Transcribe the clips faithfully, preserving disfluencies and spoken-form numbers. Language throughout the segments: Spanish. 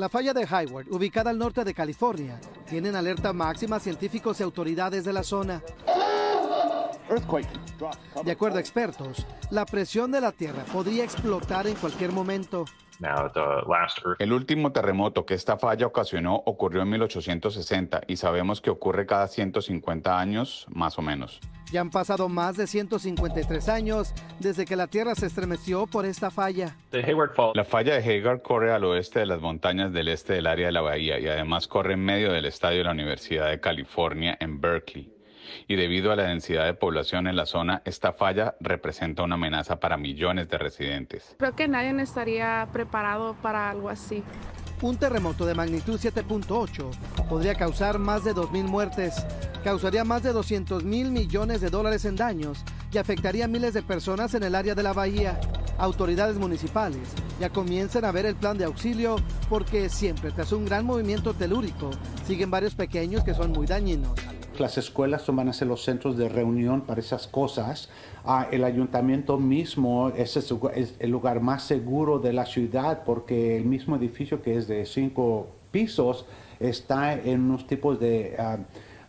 La falla de Hayward, ubicada al norte de California, tiene en alerta máxima a científicos y autoridades de la zona. De acuerdo a expertos, la presión de la Tierra podría explotar en cualquier momento. El último terremoto que esta falla ocasionó ocurrió en mil ochocientos sesenta y sabemos que ocurre cada ciento cincuenta años, más o menos. Ya han pasado más de ciento cincuenta y tres años desde que la Tierra se estremeció por esta falla. La falla de Hayward corre al oeste de las montañas del este del área de la bahía y además corre en medio del estadio de la Universidad de California en Berkeley. Y debido a la densidad de población en la zona, esta falla representa una amenaza para millones de residentes. Creo que nadie estaría preparado para algo así. Un terremoto de magnitud siete punto ocho podría causar más de dos mil muertes, causaría más de doscientos mil millones de dólares en daños y afectaría a miles de personas en el área de la bahía. Autoridades municipales ya comienzan a ver el plan de auxilio porque siempre tras un gran movimiento telúrico siguen varios pequeños que son muy dañinos. Las escuelas van a ser los centros de reunión para esas cosas. Ah, el ayuntamiento mismo es el lugar más seguro de la ciudad porque el mismo edificio, que es de cinco pisos, está en unos tipos de, uh,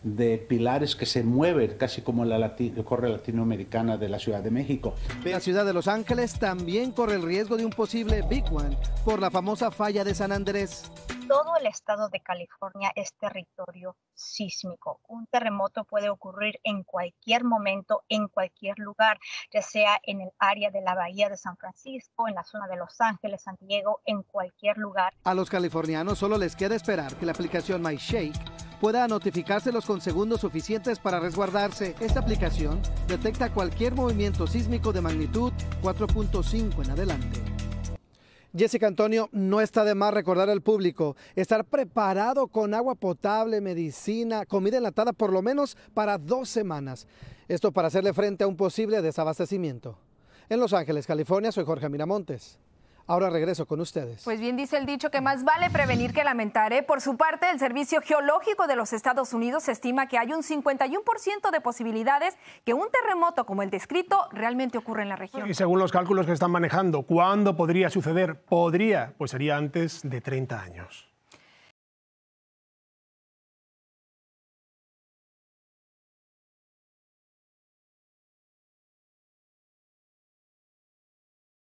de pilares que se mueven, casi como la Latino, corre latinoamericana de la Ciudad de México. La ciudad de Los Ángeles también corre el riesgo de un posible Big One por la famosa falla de San Andrés. Todo el estado de California es territorio sísmico. Un terremoto puede ocurrir en cualquier momento, en cualquier lugar, ya sea en el área de la Bahía de San Francisco, en la zona de Los Ángeles, San Diego, en cualquier lugar. A los californianos solo les queda esperar que la aplicación MyShake pueda notificárselos con segundos suficientes para resguardarse. Esta aplicación detecta cualquier movimiento sísmico de magnitud cuatro punto cinco en adelante. Jessica Antonio, no está de más recordar al público estar preparado con agua potable, medicina, comida enlatada por lo menos para dos semanas. Esto para hacerle frente a un posible desabastecimiento. En Los Ángeles, California, soy Jorge Miramontes. Ahora regreso con ustedes. Pues bien dice el dicho que más vale prevenir que lamentar, ¿eh? Por su parte, el Servicio Geológico de los Estados Unidos estima que hay un cincuenta y uno por ciento de posibilidades que un terremoto como el descrito realmente ocurre en la región. Y según los cálculos que están manejando, ¿cuándo podría suceder? Podría, pues sería antes de treinta años.